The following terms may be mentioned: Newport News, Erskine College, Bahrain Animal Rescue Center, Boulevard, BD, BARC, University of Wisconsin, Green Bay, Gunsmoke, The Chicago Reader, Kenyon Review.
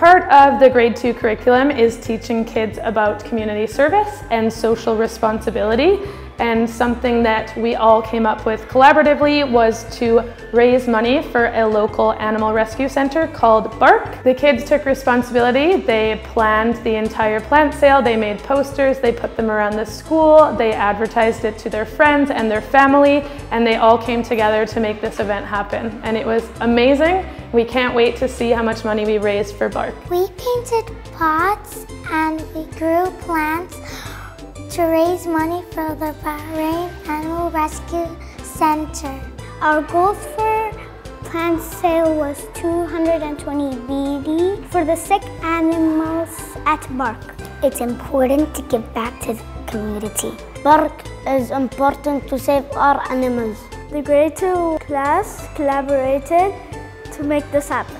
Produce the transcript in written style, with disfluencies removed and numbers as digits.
Part of the grade 2 curriculum is teaching kids about community service and social responsibility, and something that we all came up with collaboratively was to raise money for a local animal rescue center called BARC. The kids took responsibility. They planned the entire plant sale, they made posters, they put them around the school, they advertised it to their friends and their family, and they all came together to make this event happen. And it was amazing. We can't wait to see how much money we raised for BARC. We painted pots and we grew plants to raise money for the Bahrain Animal Rescue Center. Our goal for plant sale was 220 BD for the sick animals at BARC. It's important to give back to the community. BARC is important to save our animals. The grade 2 class collaborated to make this happen.